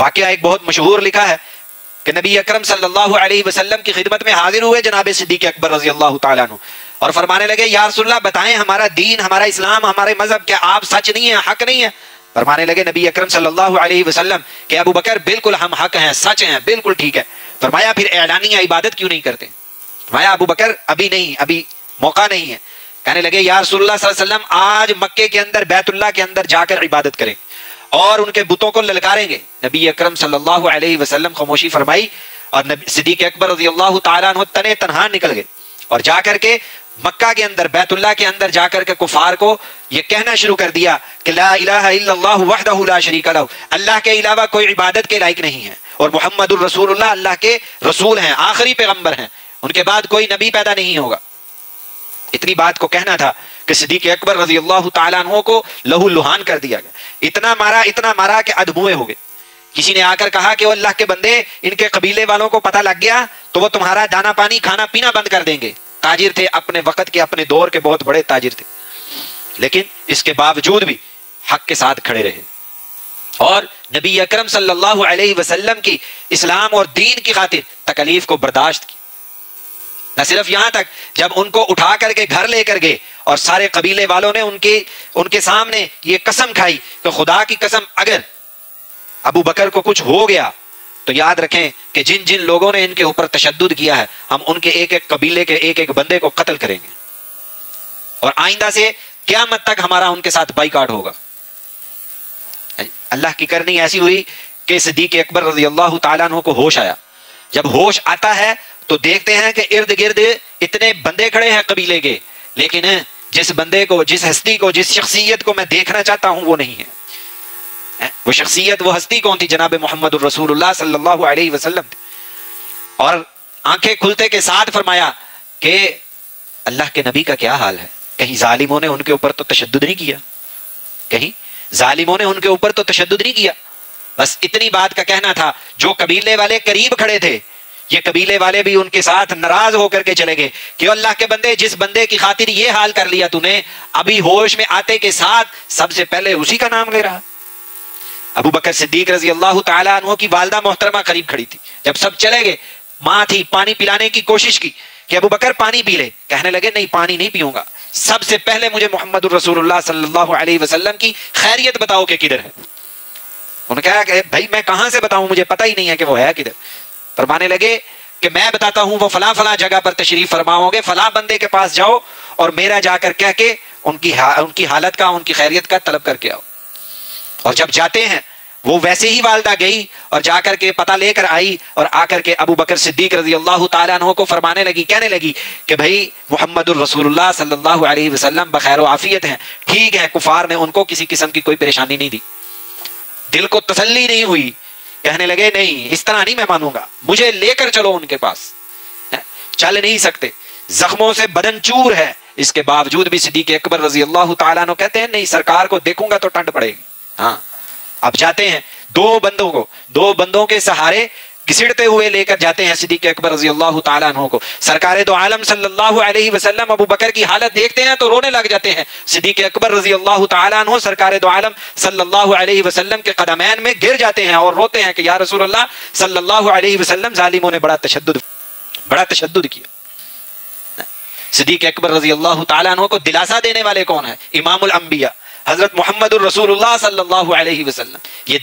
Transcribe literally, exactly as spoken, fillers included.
वाक़या एक बहुत मशहूर लिखा है कि नबी अकरम सल्लल्लाहु अलैहि वसल्लम की खिदमत में हाजिर हुए जनाब सिद्दीक़ अकबर रज़ी अल्लाह तआला अन्हु और फरमाने लगे, या रसूलल्लाह बताएं हमारा दीन, हमारा इस्लाम, हमारे मजहब क्या आप सच नहीं है, हक नहीं है? फरमाने लगे नबी अकरम सल्लल्लाहु अलैहि वसल्लम के अबू बकर बिल्कुल हम हक हैं, सच हैं, बिल्कुल ठीक है। फरमाया फिर ऐलानिया इबादत क्यों नहीं करते? फरमाया अबू बकर अभी नहीं, अभी मौका नहीं है। कहने लगे या रसूलल्लाह सल्लल्लाहु अलैहि वसल्लम आज मक्के के अंदर बैतुल्लाह के अंदर जाकर इबादत करें और उनके बुतों को ललकारेंगे। नबी अकरम सल्लल्लाहु अलैहि वसल्लम खामोशी फरमाई और सिद्दीक़ अकबर रज़ियल्लाहु तआला अन्हु तने तनहा निकल गए और जाकर के मक्का के अंदर बैतुल्लाह के अंदर जाकर के कुफार को ये कहना शुरू कर दिया कि ला इलाहा इल्लल्लाहु वहदहु ला शरीका लहु, अल्लाह के अलावा कोई इबादत के लायक नहीं है और मुहम्मदुर रसूलुल्लाह अल्लाह के रसूल हैं, आखिरी पैगम्बर हैं, उनके बाद कोई नबी पैदा नहीं होगा। इतनी बात को कहना था कि सिद्दीक़ अकबर रज़ियल्लाहु तआला अन्हु को लहू लुहान कर दिया गया, इतना मारा इतना मारा कि अदमुए हो गए। किसी ने आकर कहा कि वो अल्लाह के बंदे, इनके कबीले वालों को पता लग गया तो वो तुम्हारा दाना पानी खाना पीना बंद कर देंगे। ताजिर थे, अपने वक्त के अपने दौर के बहुत बड़े ताजिर थे, लेकिन इसके बावजूद भी हक के साथ खड़े रहे और नबी अकरम सल्लल्लाहु अलैहि वसल्लम की इस्लाम और दीन की खातिर तकलीफ को बर्दाश्त की। न सिर्फ यहाँ तक, जब उनको उठा करके घर लेकर गए और सारे कबीले वालों ने उनके उनके सामने ये कसम खाई कि खुदा की कसम अगर अबू बकर को कुछ हो गया तो याद रखें कि जिन जिन लोगों ने इनके ऊपर तशद्दुद किया है हम उनके एक एक कबीले के एक एक बंदे को कत्ल करेंगे और आइंदा से क़यामत तक हमारा उनके साथ बाइकाट होगा। अल्लाह की करनी ऐसी हुई कि सिद्दीक़ अकबर रज़ियल्लाहु तआला अन्हु को होश आया। जब होश आता है तो देखते हैं कि इर्द गिर्द इतने बंदे खड़े हैं कबीले के, लेकिन जिस बंदे को, जिस हस्ती को, जिस शख्सियत को मैं देखना चाहता हूं वो नहीं है। वो शख्सियत, वो हस्ती कौन थी? जनाब मोहम्मद रसूलुल्लाह सल्लल्लाहु अलैहि वसल्लम। और आंखें खुलते के साथ फरमाया कि अल्लाह के नबी का क्या हाल है, कहीं जालिमों ने उनके ऊपर तो तशद्दुद नहीं किया, कहीं जालिमों ने उनके ऊपर तो तशद्दुद नहीं किया। बस इतनी बात का कहना था। जो कबीले वाले करीब खड़े थे ये कबीले वाले भी उनके साथ नाराज होकर के चले गए कि अल्लाह के बंदे, जिस बंदे की खातिर ये हाल कर लिया तूने, अभी होश में आते के साथ सबसे पहले उसी का नाम ले रहा। अबू बकर सिद्दीक रज़ियल्लाहु तआला अन्हु की वालदा मोहतरमा करीब खड़ी थी। जब सब चले गए माँ थी, पानी पिलाने की कोशिश की कि अबू बकर पानी पी ले। कहने लगे नहीं, पानी नहीं पीऊंगा, सबसे पहले मुझे मोहम्मदुर रसूलुल्लाह सल्लल्लाहु अलैहि वसल्लम की खैरियत बताओ कि किधर है। उन्होंने कहा कि भाई मैं कहाँ से बताऊं, मुझे पता ही नहीं है कि वो है किधर। फरमाने लगे कि मैं बताता हूं, वो फला फला जगह पर तशरीफ फरमा होंगे, फला बंदे के पास जाओ और मेरा जाकर कह के उनकी हा, उनकी हालत का, उनकी खैरियत का तलब करके आओ। और जब जाते हैं वो वैसे ही वालदा गई और जाकर के पता लेकर आई और आकर के अबू बकर सिद्दीक रज़ियल्लाहु तआला अन्हु को फरमाने लगी, कहने लगी कि भाई मुहम्मदुर रसूलुल्लाह सल्लल्लाहु अलैहि वसल्लम बखैर व आफियत हैं, ठीक है, कुफार ने उनको किसी किस्म की कोई परेशानी नहीं दी। दिल को तसल्ली नहीं हुई। कहने लगे नहीं, इस तरह नहीं मैं मानूंगा, मुझे लेकर चलो उनके पास। चल नहीं सकते, जख्मों से बदन चूर है, इसके बावजूद भी सिद्दीक़ अकबर रज़ियल्लाहु तआला अन्हु कहते हैं नहीं, सरकार को देखूंगा तो टंट पड़ेगी। हाँ, अब जाते हैं, दो बंदों को, दो बंदों के सहारे घिसड़ते हुए लेकर जाते हैं सिद्दीक़ अकबर रज़ियल्लाहु तआला अन्हु को। सरकारे दो आलम सल्लल्लाहु अलैहि वसल्लम अबू बकर की हालत देखते हैं तो रोने लग जाते हैं। सिद्दीक़ अकबर रज़ियल्लाहु तआला अन्हु सरकारे दो आलम सल्लल्लाहु अलैहि वसल्लम के कदमैन में गिर जाते हैं और रोते हैं कि या रसूलल्लाह सल्लल्लाहु अलैहि वसल्लम, जालिमों ने बड़ा तशद्दुद बड़ा तशद्दुद किया। सिद्दीक़ अकबर रज़ियल्लाहु तआला अन्हु को दिलासा देने वाले कौन है? इमामुल अंबिया हज़रत मुहम्मदुर रसूलुल्लाह सल्लल्लाहु अलैहि वसल्लम। ये